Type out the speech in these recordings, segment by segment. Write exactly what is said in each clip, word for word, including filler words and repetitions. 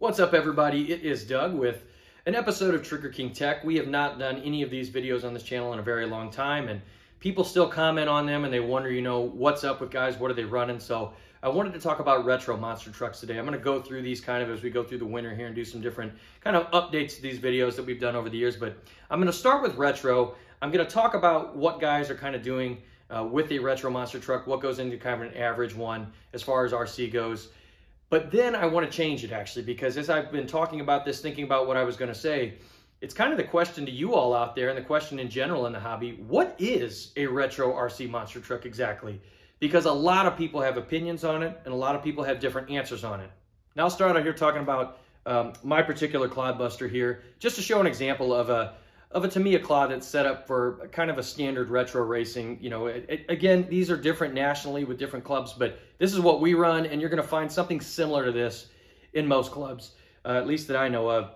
What's up, everybody? It is Doug with an episode of Trigger King Tech. We have not done any of these videos on this channel in a very long time, and people still comment on them and they wonder, you know, what's up with guys? What are they running? So I wanted to talk about retro monster trucks today. I'm going to go through these kind of as we go through the winter here and do some different kind of updates to these videos that we've done over the years. But I'm going to start with retro. I'm going to talk about what guys are kind of doing uh, with a retro monster truck, what goes into kind of an average one as far as R C goes. But then I want to change it, actually, because as I've been talking about this, thinking about what I was going to say, it's kind of the question to you all out there and the question in general in the hobby, what is a retro R C monster truck exactly? Because a lot of people have opinions on it and a lot of people have different answers on it. Now I'll start out here talking about um, my particular Clod Buster here, just to show an example of a of a Tamiya Clod that's set up for kind of a standard retro racing. You know, it, it, again, these are different nationally with different clubs, but this is what we run, and you're going to find something similar to this in most clubs, uh, at least that I know of.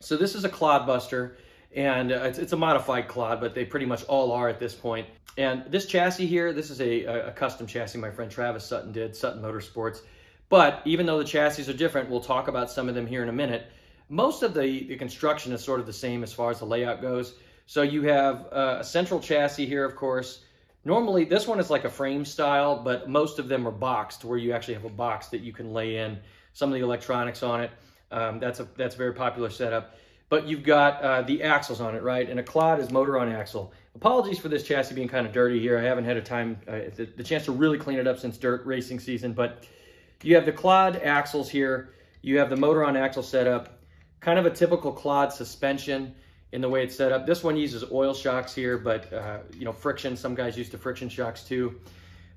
So this is a Clod Buster, and uh, it's, it's a modified Clod, but they pretty much all are at this point. And this chassis here, this is a, a custom chassis my friend Travis Sutton did, Sutton Motorsports. But even though the chassis are different, we'll talk about some of them here in a minute. Most of the, the construction is sort of the same as far as the layout goes. So you have uh, a central chassis here, of course. Normally, this one is like a frame style, but most of them are boxed, where you actually have a box that you can lay in some of the electronics on it. Um, that's a that's a very popular setup. But you've got uh, the axles on it, right? And a Clod is motor on axle. Apologies for this chassis being kind of dirty here. I haven't had a time, uh, the, the chance to really clean it up since dirt racing season. But you have the Clod axles here. You have the motor on axle setup. Kind of a typical Clod suspension in the way it's set up. This one uses oil shocks here, but uh, you know, friction. Some guys used to friction shocks too.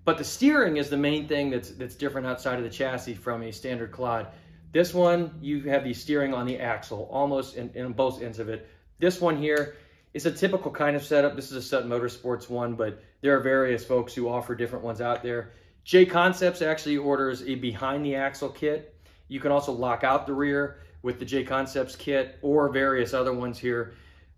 But the steering is the main thing that's that's different outside of the chassis from a standard Clod. This one, you have the steering on the axle, almost in, in both ends of it. This one here is a typical kind of setup. This is a Sutton Motorsports one, but there are various folks who offer different ones out there. J Concepts actually orders a behind the axle kit. You can also lock out the rear with the J Concepts kit or various other ones here.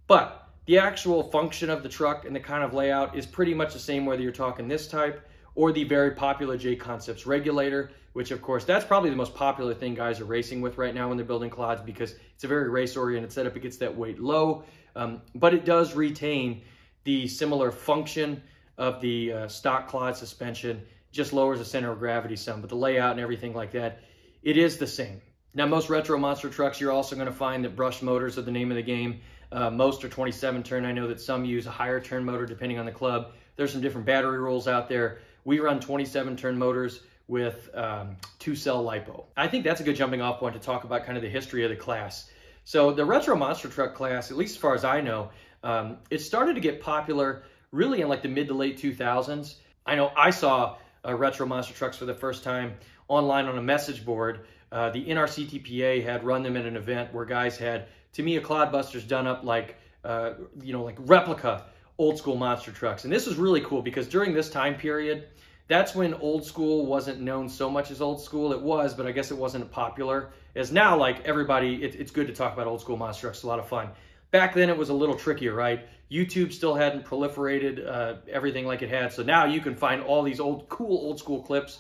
But the actual function of the truck and the kind of layout is pretty much the same whether you're talking this type or the very popular J Concepts regulator, which of course, that's probably the most popular thing guys are racing with right now when they're building Clods, because it's a very race-oriented setup. It gets that weight low, um, but it does retain the similar function of the uh, stock Clod suspension, just lowers the center of gravity some, but the layout and everything like that, it is the same. Now, most retro monster trucks, you're also going to find that brush motors are the name of the game. Uh, most are twenty-seven turn. I know that some use a higher turn motor depending on the club. There's some different battery rules out there. We run twenty-seven turn motors with um, two-cell LiPo. I think that's a good jumping off point to talk about kind of the history of the class. So the retro monster truck class, at least as far as I know, um, it started to get popular really in like the mid to late two thousands. I know I saw uh, retro monster trucks for the first time online on a message board. Uh, the N R C T P A had run them in an event where guys had Tamiya Clod Busters done up like, uh, you know, like replica old school monster trucks. And this was really cool because during this time period, that's when old school wasn't known so much as old school. It was, but I guess it wasn't popular. As now, like everybody, it, it's good to talk about old school monster trucks. It's a lot of fun. Back then it was a little trickier, right? YouTube still hadn't proliferated uh, everything like it had. So now you can find all these old, cool old school clips.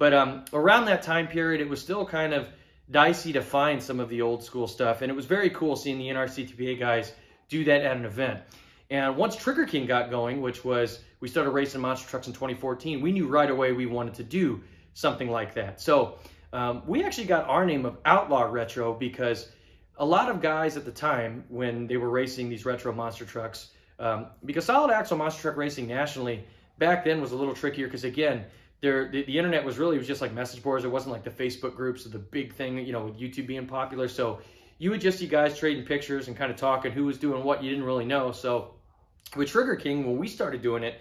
But um, around that time period, it was still kind of dicey to find some of the old school stuff. And it was very cool seeing the N R C T P A guys do that at an event. And once Trigger King got going, which was, we started racing monster trucks in twenty fourteen, we knew right away we wanted to do something like that. So um, we actually got our name of Outlaw Retro because a lot of guys at the time when they were racing these retro monster trucks, um, because solid axle monster truck racing nationally back then was a little trickier because, again, There, the, the internet was really, it was just like message boards. It wasn't like the Facebook groups or the big thing, you know, with YouTube being popular. So you would just see guys trading pictures and kind of talking who was doing what. You didn't really know. So with Trigger King, when we started doing it,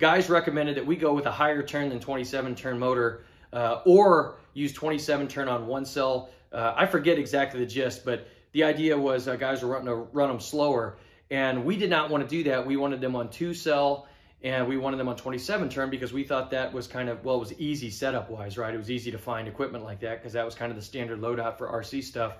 guys recommended that we go with a higher turn than twenty-seven turn motor uh, or use twenty-seven turn on one cell. Uh, I forget exactly the gist, but the idea was uh, guys were running to run them slower. And we did not want to do that. We wanted them on two cell. And we wanted them on twenty-seven turn because we thought that was kind of, well, it was easy setup wise, right? It was easy to find equipment like that because that was kind of the standard loadout for R C stuff.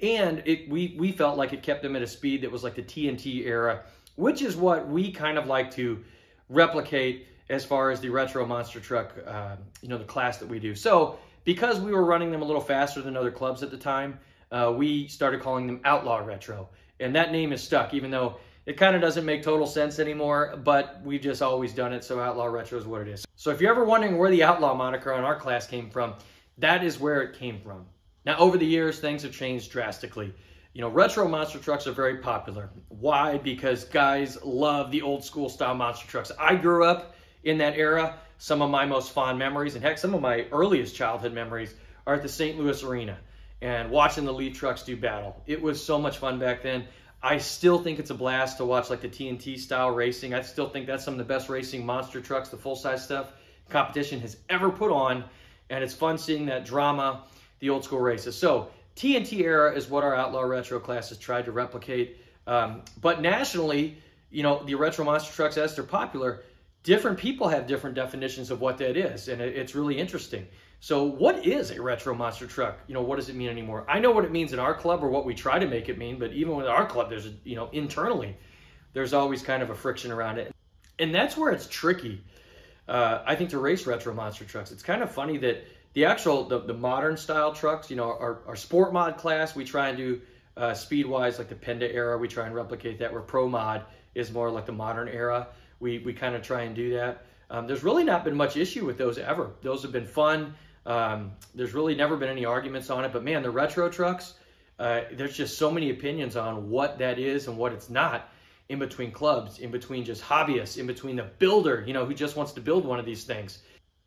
And it, we, we felt like it kept them at a speed that was like the T N T era, which is what we kind of like to replicate as far as the retro monster truck, uh, you know, the class that we do. So because we were running them a little faster than other clubs at the time, uh, we started calling them Outlaw Retro. And that name is stuck, even though it kind of doesn't make total sense anymore, but we've just always done it, so Outlaw Retro is what it is. So if you're ever wondering where the Outlaw moniker on our class came from, that is where it came from. Now, over the years, things have changed drastically. You know, retro monster trucks are very popular. Why? Because guys love the old school style monster trucks. I grew up in that era. Some of my most fond memories, and heck, some of my earliest childhood memories, are at the Saint Louis Arena and watching the lead trucks do battle. It was so much fun back then. I still think it's a blast to watch like the T N T style racing. I still think that's some of the best racing monster trucks, the full-size stuff, competition has ever put on, and it's fun seeing that drama, the old school races. So T N T era is what our Outlaw Retro class has tried to replicate. Um, but nationally, you know, the retro monster trucks, as they're popular, different people have different definitions of what that is, and it, it's really interesting. So what is a retro monster truck? You know, what does it mean anymore? I know what it means in our club, or what we try to make it mean, but even with our club, there's, you know, internally, there's always kind of a friction around it. And that's where it's tricky, uh, I think, to race retro monster trucks. It's kind of funny that the actual, the, the modern style trucks, you know, our, our sport mod class, we try and do uh, speed-wise, like the Penta era, we try and replicate that, where pro mod is more like the modern era. We, we kind of try and do that. Um, there's really not been much issue with those ever. Those have been fun. Um, there's really never been any arguments on it, but man, the retro trucks, uh, there's just so many opinions on what that is and what it's not, in between clubs, in between just hobbyists, in between the builder, you know, who just wants to build one of these things.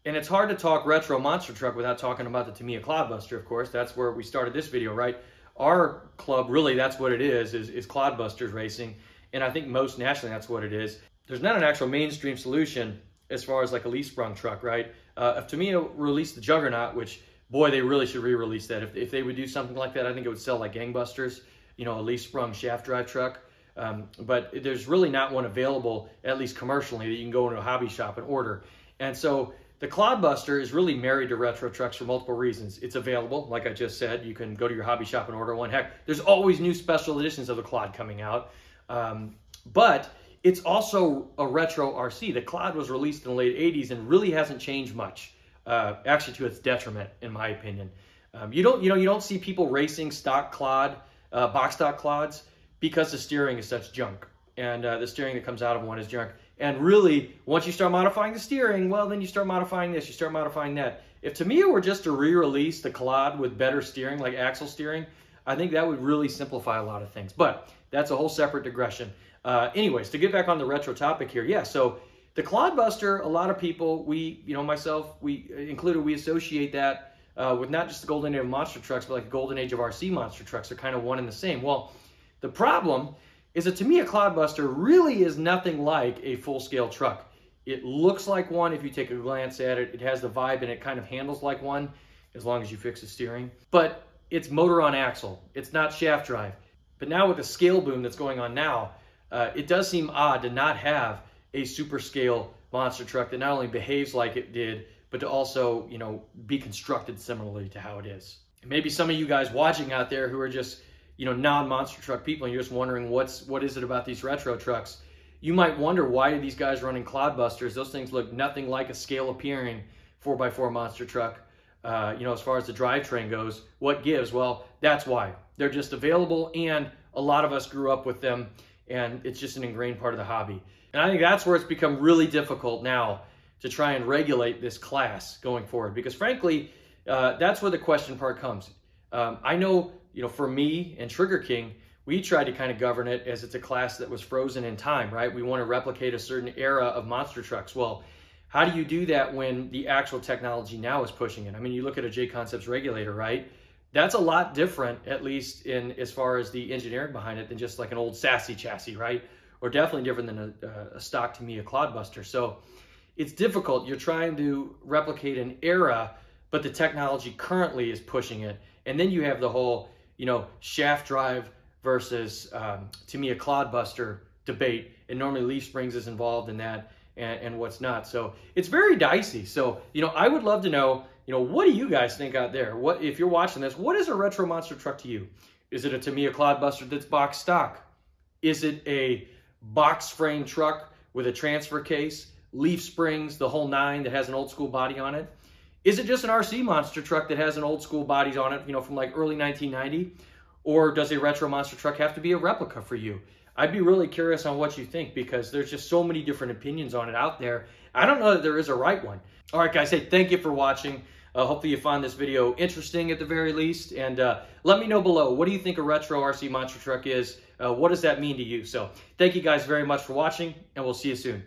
And it's hard to talk retro monster truck without talking about the Tamiya Clod Buster, of course. That's where we started this video, right? Our club, really, that's what it is, is, is Clod Busters racing. And I think most nationally, that's what it is. There's not an actual mainstream solution as far as like a leaf sprung truck, right? Uh, if Tamiya released the Juggernaut, which, boy, they really should re-release that. If, if they would do something like that, I think it would sell like gangbusters, you know, a leaf sprung shaft drive truck. Um, but there's really not one available, at least commercially, that you can go into a hobby shop and order. And so the Clod Buster is really married to retro trucks for multiple reasons. It's available, like I just said. You can go to your hobby shop and order one. Heck, there's always new special editions of the Clod coming out. Um, but it's also a retro R C. The Clod was released in the late eighties and really hasn't changed much, uh, actually to its detriment, in my opinion. Um, you don't, you know, you don't see people racing stock Clod, uh, box stock Clods, because the steering is such junk, and uh, the steering that comes out of one is junk. And really, once you start modifying the steering, well, then you start modifying this, you start modifying that. If Tamiya were just to re-release the Clod with better steering, like axle steering, I think that would really simplify a lot of things. But that's a whole separate digression. Uh, anyways, to get back on the retro topic here, yeah, so the Clod Buster, a lot of people, we, you know, myself, we included, we associate that uh, with not just the golden age of monster trucks, but like the golden age of R C monster trucks are kind of one and the same. Well, the problem is that Tamiya Clod Buster really is nothing like a full-scale truck. It looks like one if you take a glance at it. It has the vibe, and it kind of handles like one, as long as you fix the steering. But it's motor on axle. It's not shaft drive. But now with the scale boom that's going on now, Uh, it does seem odd to not have a super scale monster truck that not only behaves like it did, but to also, you know, be constructed similarly to how it is. And maybe some of you guys watching out there who are just, you know, non-monster truck people, and you're just wondering what's, what is it about these retro trucks? You might wonder, why are these guys running Clod Busters? Those things look nothing like a scale appearing four by four monster truck. Uh, you know, as far as the drivetrain goes, what gives? Well, that's why. They're just available, and a lot of us grew up with them, and it's just an ingrained part of the hobby. And I think that's where it's become really difficult now to try and regulate this class going forward, because frankly, uh, that's where the question part comes. Um, I know, you know, for me and Trigger King, we tried to kind of govern it as it's a class that was frozen in time, right? We want to replicate a certain era of monster trucks. Well, how do you do that when the actual technology now is pushing it? I mean, you look at a J Concepts regulator, right? That's a lot different, at least in as far as the engineering behind it, than just like an old sassy chassis, right? Or definitely different than a, a stock Tamiya Clod Buster. So it's difficult. You're trying to replicate an era, but the technology currently is pushing it. And then you have the whole, you know, shaft drive versus um, Tamiya Clod Buster debate. And normally leaf springs is involved in that, and, and what's not. So it's very dicey. So, you know, I would love to know, you know, what do you guys think out there? What, if you're watching this, what is a retro monster truck to you? Is it a Tamiya Clod Buster that's box stock? Is it a box frame truck with a transfer case, leaf springs, the whole nine, that has an old school body on it? Is it just an R C monster truck that has an old school body on it, you know, from like early nineteen ninety? Or does a retro monster truck have to be a replica for you? I'd be really curious on what you think, because there's just so many different opinions on it out there. I don't know that there is a right one. All right, guys, hey, thank you for watching. Uh, hopefully you found this video interesting at the very least. And uh, let me know below, what do you think a retro R C monster truck is? Uh, what does that mean to you? So thank you guys very much for watching, and we'll see you soon.